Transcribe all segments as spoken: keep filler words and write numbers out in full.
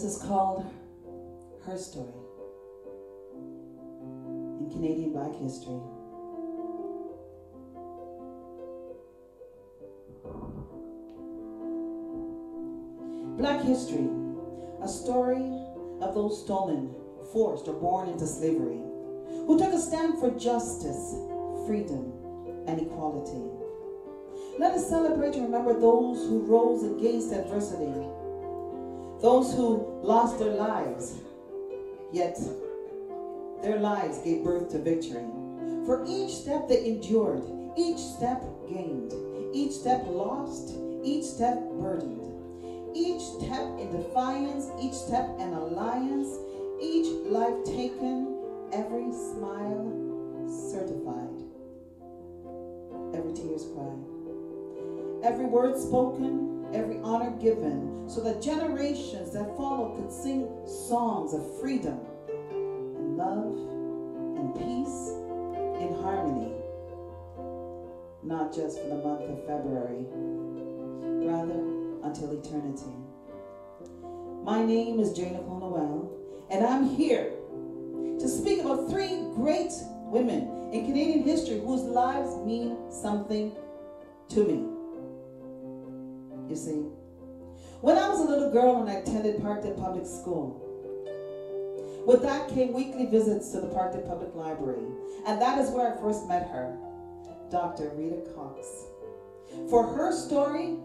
This is called Her Story in Canadian Black History. Black history, a story of those stolen, forced, or born into slavery, who took a stand for justice, freedom, and equality. Let us celebrate and remember those who rose against adversity, those who lost their lives, yet their lives gave birth to victory. For each step they endured, each step gained, each step lost, each step burdened, each step in defiance, each step an alliance, each life taken, every smile certified, every tear's cried, every word spoken, every honor given, so that generations that follow could sing songs of freedom and love and peace and harmony, not just for the month of February, rather until eternity. My name is J Nicole Noel, and I'm here to speak about three great women in Canadian history whose lives mean something to me. You see, when I was a little girl and I attended Parkdale Public School, with that came weekly visits to the Parkdale Public Library, and that is where I first met her, Doctor Rita Cox. For her story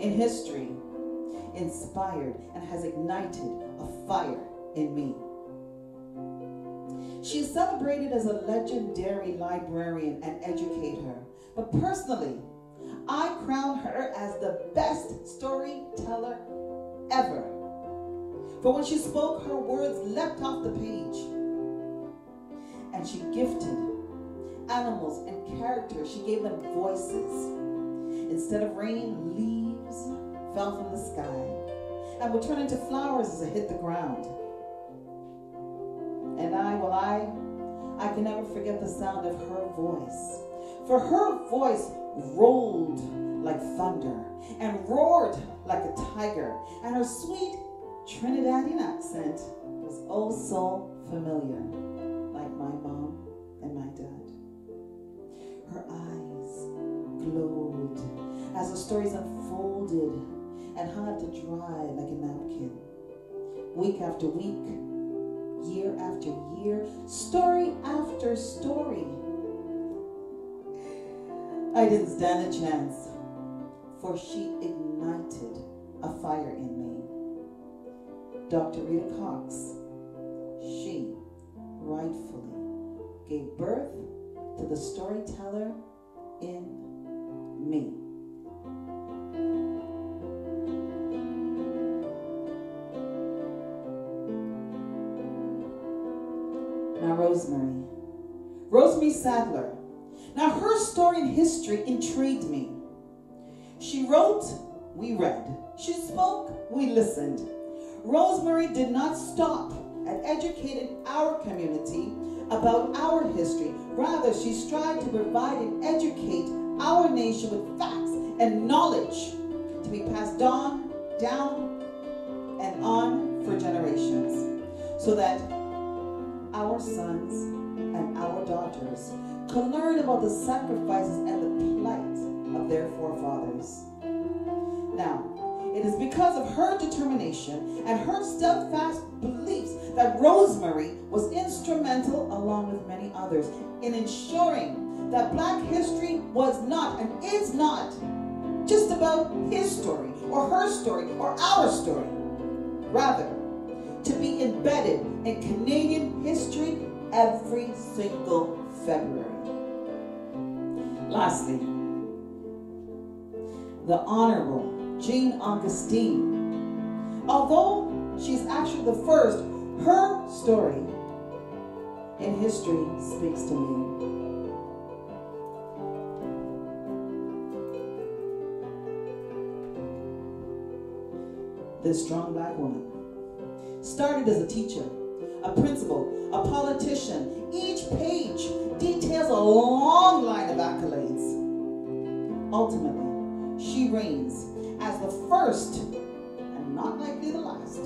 in history inspired and has ignited a fire in me. She is celebrated as a legendary librarian and educator, but personally, I crown her as the best storyteller ever. For when she spoke, her words leapt off the page, and she gifted animals and characters. She gave them voices. Instead of rain, leaves fell from the sky and would turn into flowers as it hit the ground. And I, well, I, I can never forget the sound of her voice. For her voice rolled like thunder and roared like a tiger, and her sweet Trinidadian accent was oh so familiar, like my mom and my dad. Her eyes glowed as the stories unfolded and hung to dry like a napkin. Week after week, year after year, story after story. I didn't stand a chance, for she ignited a fire in me. Doctor Rita Cox, she rightfully gave birth to the storyteller in me. Now Rosemary, Rosemary Sadlier. Now her story and history intrigued me. She wrote, we read. She spoke, we listened. Rosemary did not stop at educating our community about our history. Rather, she strived to provide and educate our nation with facts and knowledge to be passed on, down, and on for generations, so that our sons and our daughters can learn about the sacrifices and the plight of their forefathers. Now, it is because of her determination and her steadfast beliefs that Rosemary was instrumental, along with many others, in ensuring that Black history was not and is not just about his story or her story or our story. Rather, to be embedded in Canadian history every single February. Lastly, the Honorable Jean Augustine. Although she's actually the first, her story in history speaks to me. This strong Black woman started as a teacher, a principal, a politician. Each page details a long line of accolades. Ultimately, she reigns as the first and not likely to last,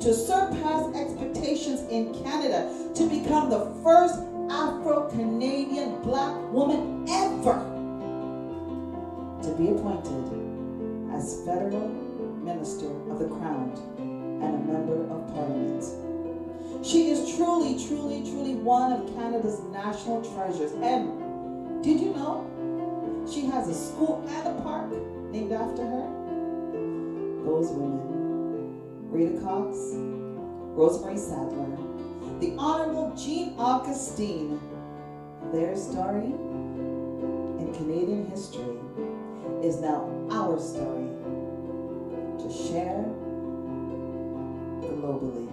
to surpass expectations in Canada, to become the first Afro-Canadian black woman ever to be appointed as federal minister of the Crown and a member of Parliament. She is truly, truly, truly one of Canada's national treasures. And did you know she has a school and a park named after her? Those women, Rita Cox, Rosemary Sadlier, the Honorable Jean Augustine, their story in Canadian history is now our story to share globally.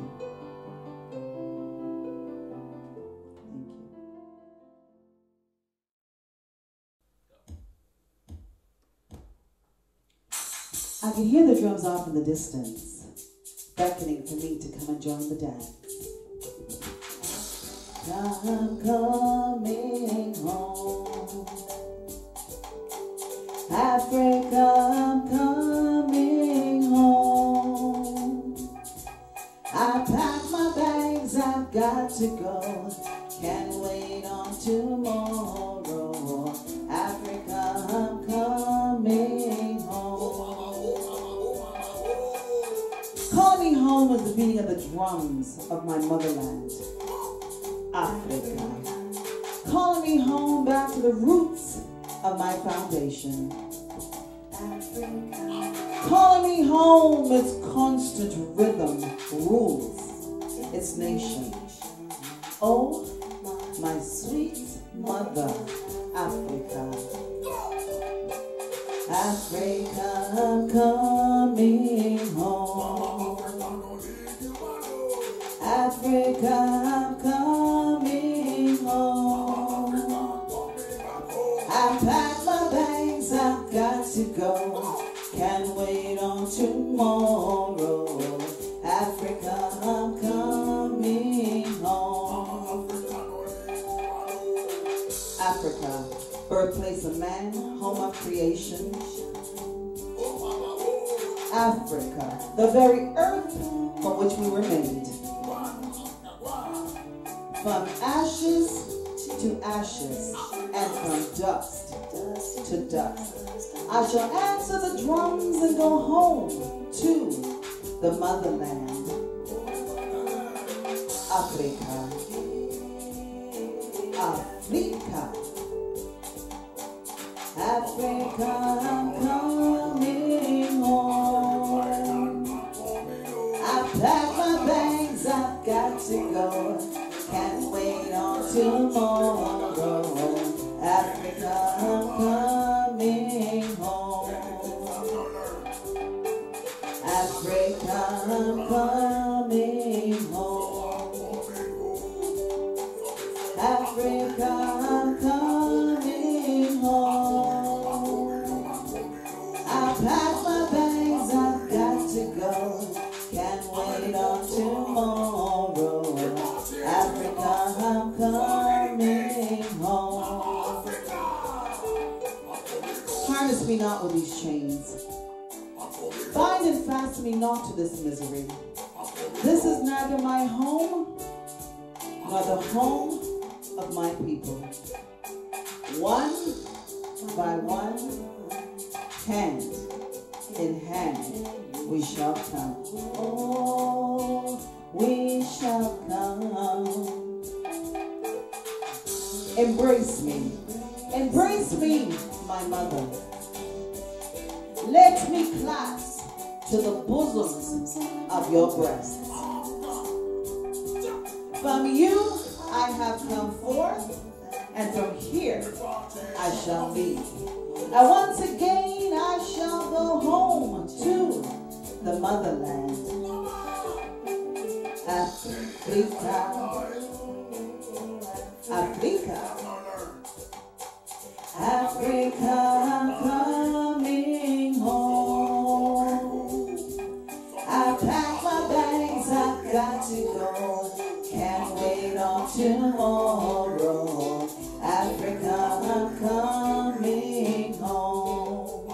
I could hear the drums off in the distance, beckoning for me to come and join the dance. I'm coming home, Africa, I'm coming home. I packed my bags, I've got to go, can't wait on tomorrow. Africa, I'm coming. Call me home was the beating of the drums of my motherland, Africa. Calling me home back to the roots of my foundation, Africa. Calling me home its constant rhythm rules its nation. Oh, my sweet mother, Africa. Africa, I'm coming home. Africa, I'm coming home. I packed my bags, I've got to go. Can't wait on tomorrow. Africa, I'm coming home. Africa, birthplace of man, home of creation. Africa, the very earth from which we were made. From ashes to ashes, and from dust to dust, I shall answer the drums and go home to the motherland, Africa, Africa, Africa, I'm coming home. I packed my bags, I've got to go. Can't wait on tomorrow. Africa, I'm coming home. Africa, I'm coming home. Africa, I'm coming home. I packed my bags, I've got to go. Can't wait on tomorrow. I'm coming home. Harness me not with these chains. Bind and fast me not to this misery. This is neither my home nor the home of my people. One by one, hand in hand, we shall come. Oh, we shall come. Embrace me, embrace me, my mother. Let me clasp to the bosoms of your breasts. From you I have come forth, and from here I shall leave. And once again I shall go home to the motherland. Africa. Africa, Africa, I'm coming home. I packed my bags, I've got to go. Can't wait on tomorrow. Africa, I'm coming home.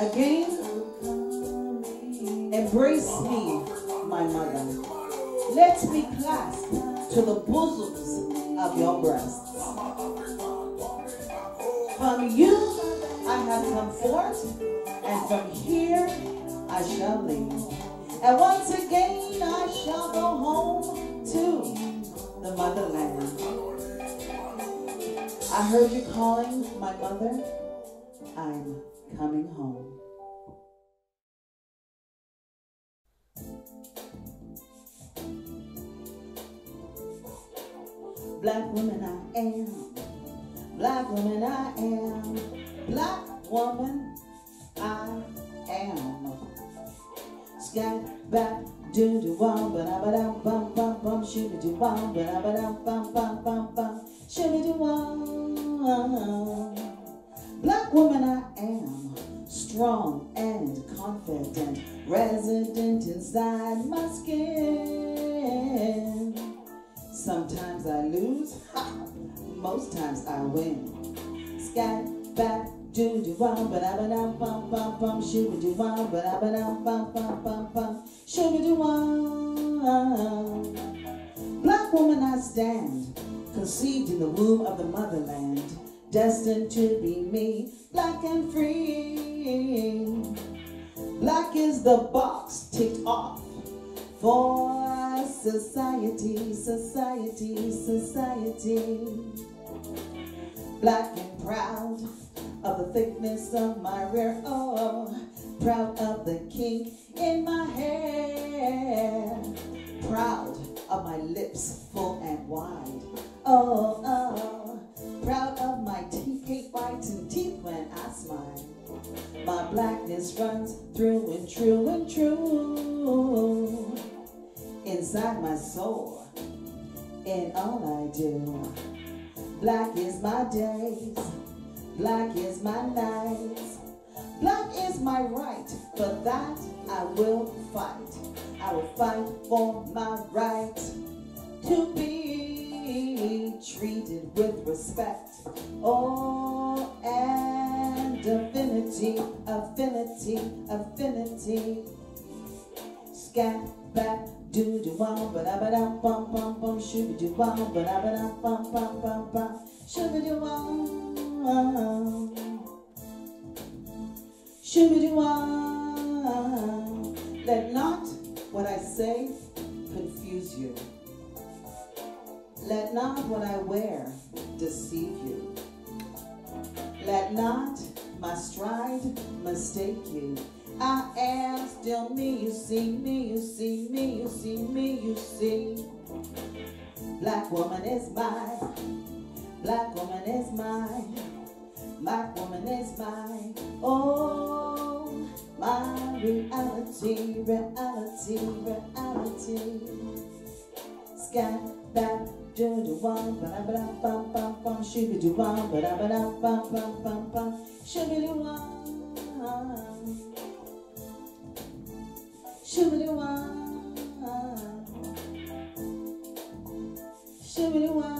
Again, small breasts. From you I have come forth, and from here I shall leave. And once again I shall go home to the motherland. I heard you calling, my mother. I'm coming home. Black woman I am, black woman I am, black woman I am. Scat back do do wom ba da ba da bum bum bum shimmy do wom ba da ba da bum bum bum bum shimmy do wom. Black woman I am, strong and confident, resident inside my skin. Sometimes I lose, ha, most times I win. Scat, bat, doo doo wom, ba da ba da bum bum bum, shimmy doo wom, ba da ba da bum bum bum bum, shimmy doo wom. Black woman I stand, conceived in the womb of the motherland, destined to be me, black and free. Black is the box ticked off for society, society, society. Black and proud of the thickness of my rear, oh, proud of the kink in my hair, proud of my lips full and wide, oh, oh, proud of my teeth, hate whiten teeth when I smile. My blackness runs through and true and true. Inside my soul, in all I do. Black is my days, black is my nights, black is my right, for that I will fight. I will fight for my right to be treated with respect. Oh, and affinity, affinity, affinity. Scat, back, do do wom, ba da ba da bum bum bum, shoo do wom, ba da ba da bum bum bum bum, shoo do wom, shoo do wom. Let not what I say confuse you. Let not what I wear deceive you. Let not my stride mistake you. I am still me, you see, me, you see, me, you see, me, you see. Black woman is mine, black woman is mine, black woman is mine. Oh, my reality, reality, reality. Scat, bat, do do wom, ba da ba da bum bum bum, shimmy do wom, ba da ba da bum bum bum bum, shimmy do wom. Shoo-ba-doo-wah, shoo-ba-doo-wah,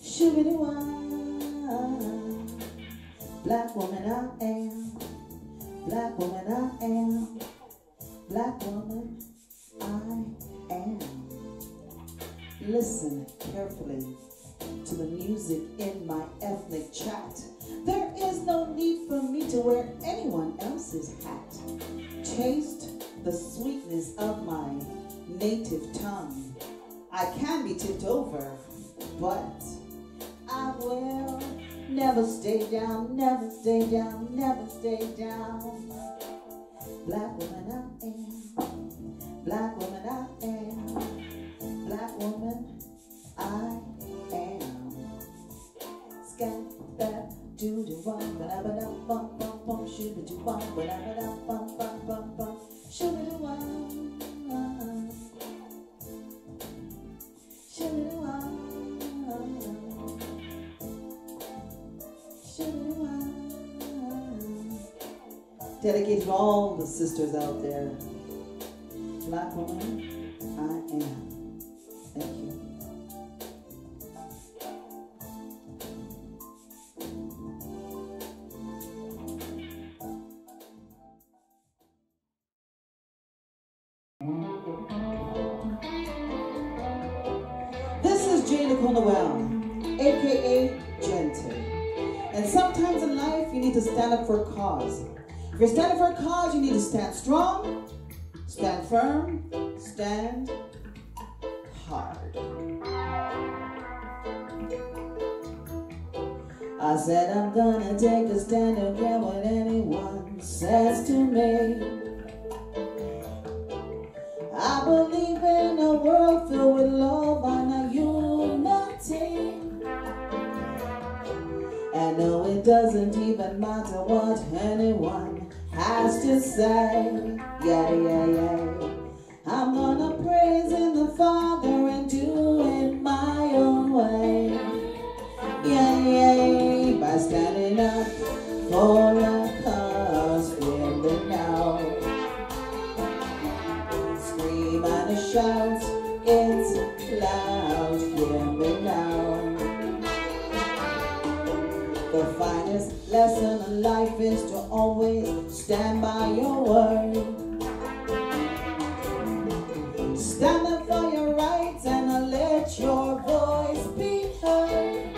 shoo-ba-doo-wah. Black woman I am, black woman I am, black woman I am. Listen carefully to the music in my ethnic chat. There is no need for me to wear anyone else's hat. Taste the sweetness of my native tongue. I can be tipped over, but I will never stay down, never stay down, never stay down. Black woman I am, black woman I am, black woman I am. Scat, bat, do do wom, ba da ba da bum bum bum, shoo do wom, ba da ba da bum bum bum bum, shoo do wom, shoo do wom, shoo do wom. Dedicated to all the sisters out there. Black woman, I am. Thank you. Thank you. is J Nicole Noel, aka Gentle. And sometimes in life you need to stand up for a cause. If you're standing for a cause, you need to stand strong, stand firm, stand hard. I said I'm gonna take a stand, don't care what anyone says to me. I believe in a world filled with love and a unity. And no, it doesn't even matter what anyone has to say. Yeah, yeah, yeah. I'm gonna praise in the Father and do it my own way. Yeah, yeah, yeah. By standing up for a cause in the now. And a shout, it's loud, hear me now. The finest lesson in life is to always stand by your word. Stand up for your rights and I'll let your voice be heard.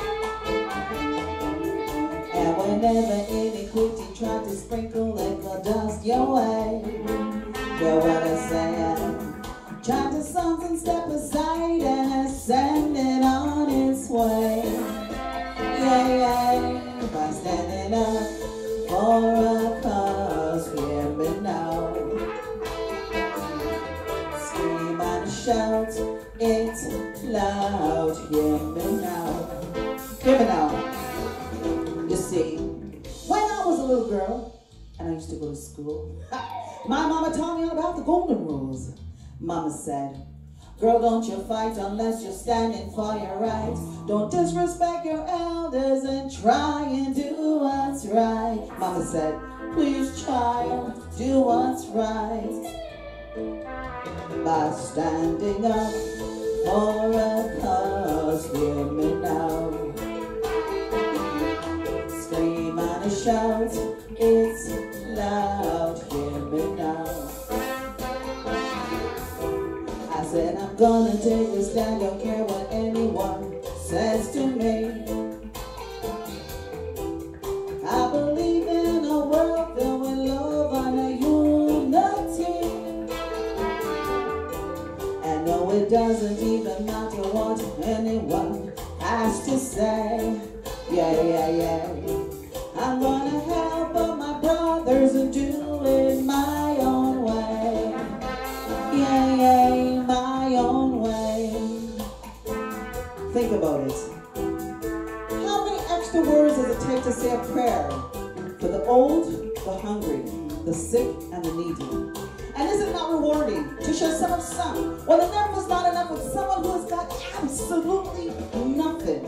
And whenever inequity tries to sprinkle it or dust your way, you're what I say. Chant the songs and step aside and send it on its way. Yeah, yeah, by standing up for a cause, hear me now. Scream and shout, it's loud, hear me now. Hear me now. You see, when I was a little girl, and I used to go to school, my mama taught me all about the golden rules. Mama said, girl, don't you fight unless you're standing for your rights. Don't disrespect your elders and try and do what's right. Mama said, please, child, do what's right. By standing up for a cause, hear me now. Scream and shout, it's loud, hear me now. Then I'm gonna take a stand, don't care what anyone says to me. I believe in a world filled with love and a unity. And no, it doesn't even matter what anyone has to say. Yeah, yeah, yeah. I'm gonna help all my brothers and do it my own way. Yeah, yeah. Think about it. How many extra words does it take to say a prayer for the old, the hungry, the sick, and the needy? And is it not rewarding to show some of some when enough was not enough with someone who has got absolutely nothing?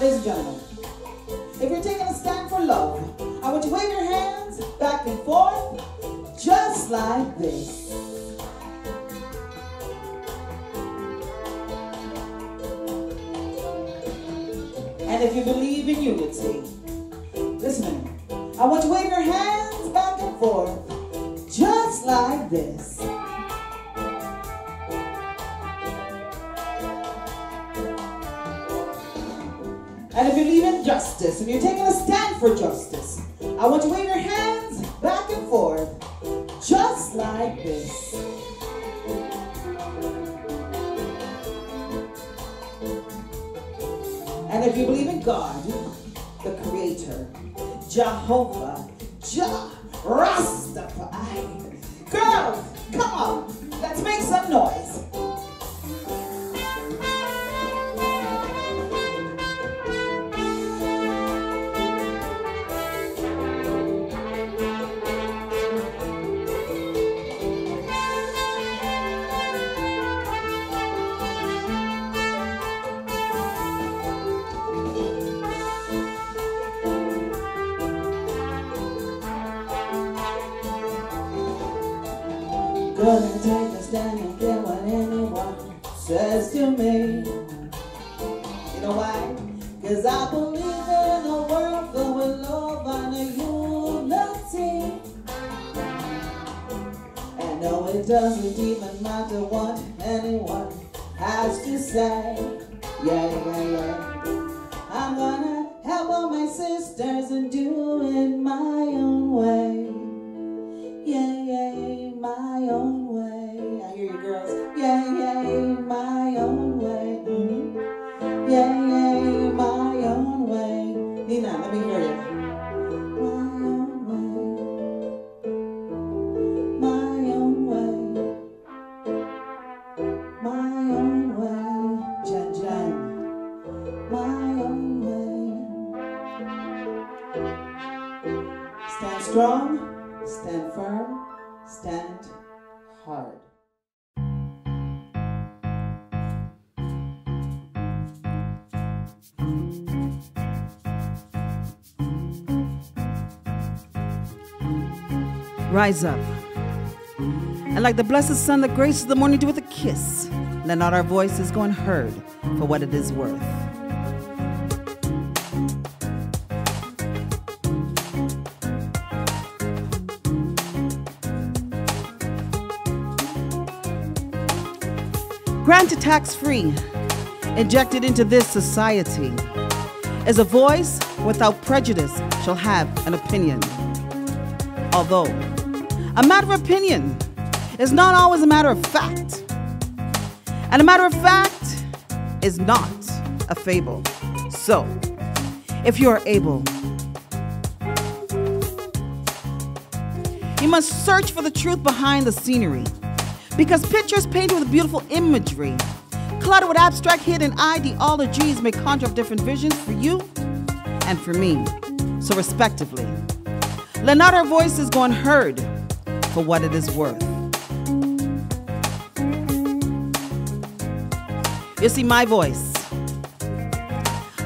Ladies and gentlemen, if you're taking a stand for love, I want you to wave your hands back and forth just like this. And if you believe in unity, listen, I want you to wave your hands back and forth, just like this. And if you believe in justice, if you're taking a stand for justice, I want you to wave your hands back and forth, just like this. And if you believe in God, the Creator, Jehovah, Jah, Rastafari. Girls, come on, let's make some noise. Gonna take a stand, don't care what anyone says to me. You know why? Cause I believe in a world filled with love and a unity. And no, it doesn't even matter what anyone has to say. yeah, yeah, yeah. I'm gonna help all my sisters and do it my own way. Yeah, yeah, my own way. I hear you girls. Yeah, yeah, my own way. Mm-hmm. Yeah, yeah, my own way. Nina, let me hear you. Strong, stand firm, stand hard. Rise up. And like the blessed sun that graces the morning dew with a kiss, let not our voices go unheard for what it is worth. Granted tax-free, injected into this society, as a voice without prejudice shall have an opinion. Although a matter of opinion is not always a matter of fact, and a matter of fact is not a fable. So, if you are able, you must search for the truth behind the scenery. Because pictures painted with beautiful imagery, cluttered with abstract hidden ideologies, may conjure up different visions for you and for me, so respectively. Let not our voices go unheard for what it is worth. You see, my voice.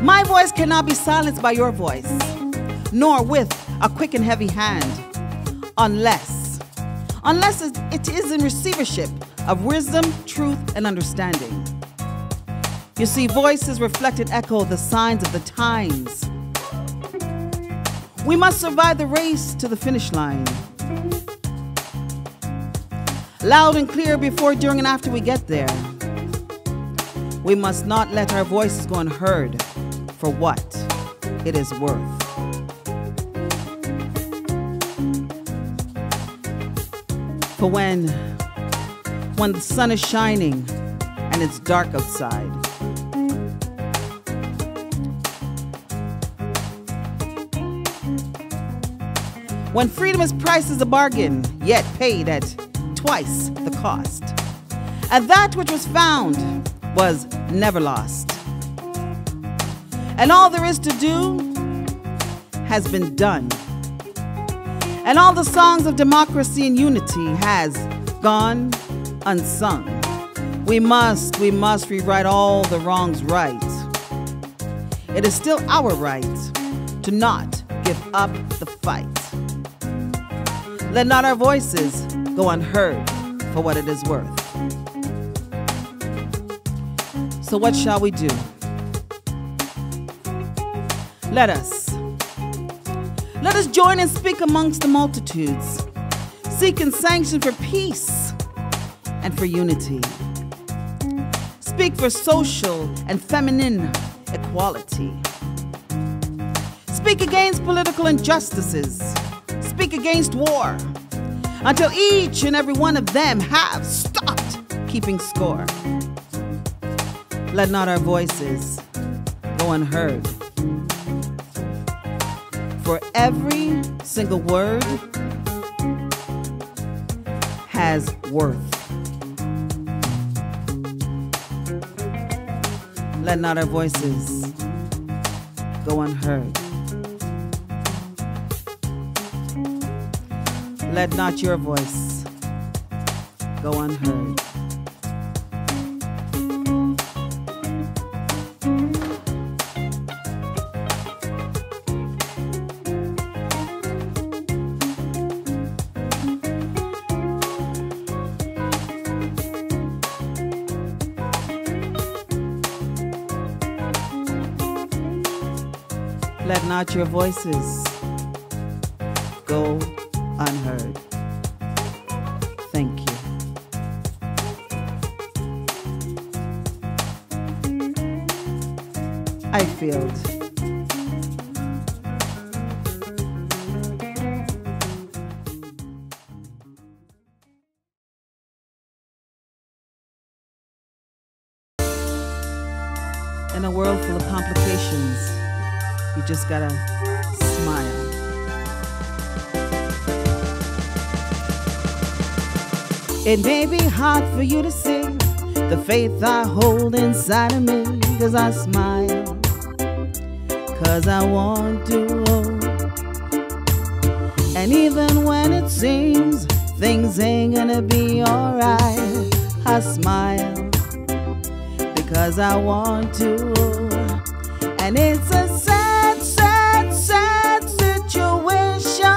My voice cannot be silenced by your voice, nor with a quick and heavy hand, unless... Unless it is in receivership of wisdom, truth, and understanding. You see, voices reflect and echo the signs of the times. We must survive the race to the finish line. Loud and clear before, during, and after we get there. We must not let our voices go unheard for what it is worth. But when, when the sun is shining and it's dark outside, when freedom is priced as a bargain, yet paid at twice the cost, and that which was found was never lost, and all there is to do has been done. And all the songs of democracy and unity has gone unsung. We must, we must rewrite all the wrongs right. It is still our right to not give up the fight. Let not our voices go unheard for what it is worth. So what shall we do? Let us. Let us join and speak amongst the multitudes, seeking sanction for peace and for unity. Speak for social and feminine equality. Speak against political injustices. Speak against war, until each and every one of them have stopped keeping score. Let not our voices go unheard. For every single word has worth. Let not our voices go unheard. Let not your voice go unheard. Let not your voices go unheard. Thank you. I failed. In a world full of complications, you just gotta smile. It may be hard for you to see the faith I hold inside of me, 'cause I smile, 'cause I want to. And even when it seems things ain't gonna be alright, I smile, because I want to. And it's a sad, sad, sad situation.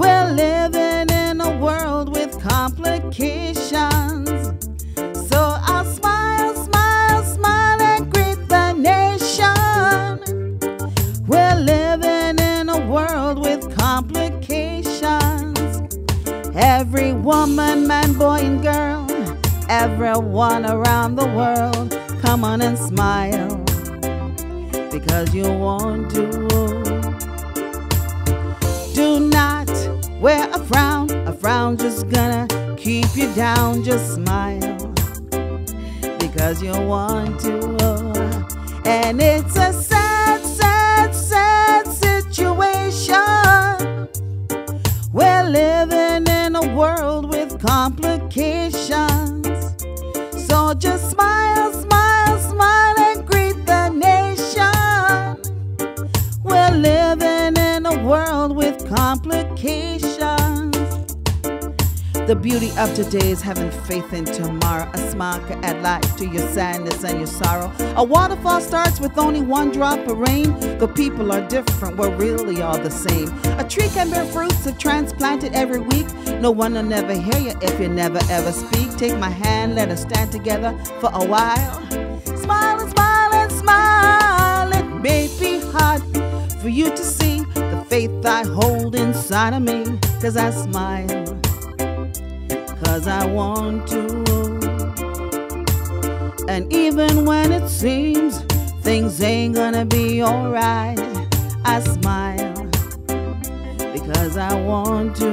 We're living in a world with complications. So I'll smile, smile, smile and greet the nation. We're living in a world with complications. Every woman, man, boy and girl, everyone around the world, come on and smile, because you want to. Do not wear a frown. A frown just gonna keep you down. Just smile, because you want to. And it's a sad, sad, sad situation. We're living in a world with complications. So just smile, smile, smile and greet the nation. We're living in a world with complications. The beauty of today is having faith in tomorrow. A smile can add light to your sadness and your sorrow. A waterfall starts with only one drop of rain. The people are different, we're really all the same. A tree can bear fruits if transplanted every week. No one will never hear you if you never ever speak. Take my hand, let us stand together for a while. Smile and smile and smile. It may be hard for you to see the faith I hold inside of me, 'cause I smile, 'cause I want to. And even when it seems things ain't gonna be alright, I smile, because I want to.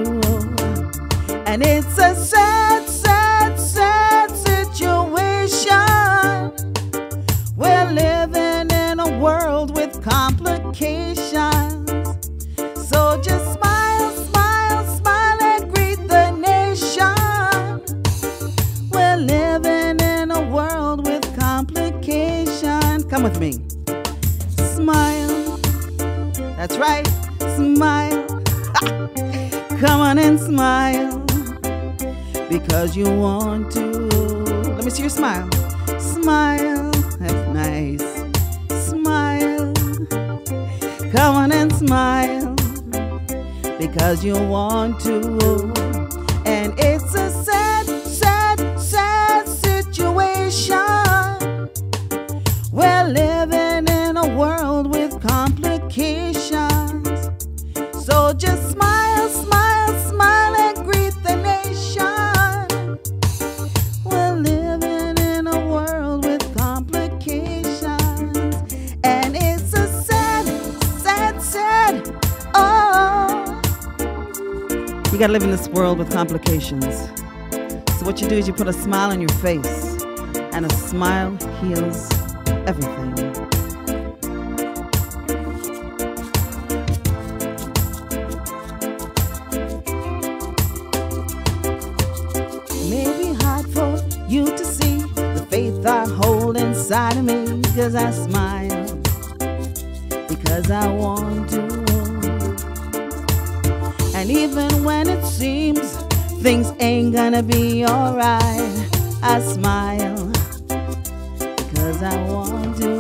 And it's a sad, sad, sad situation. We're living in a world with complications. So just smile, smile, smile and greet the nation. We're living in a world with complications. Come with me. Smile. That's right. Smile. Come on and smile, because you want to. Let me see your smile. Smile, that's nice. Smile, come on and smile, because you want to. And it's a sad, sad, sad situation. We're living in a world with complications. So just smile, smile, smile and greet the nation. You gotta live in this world with complications. So what you do is you put a smile on your face, and a smile heals everything. It may be hard for you to see the faith I hold inside of me, 'cause I smile, because I want to. And even when it seems things ain't gonna be alright, I smile, 'cause I want to.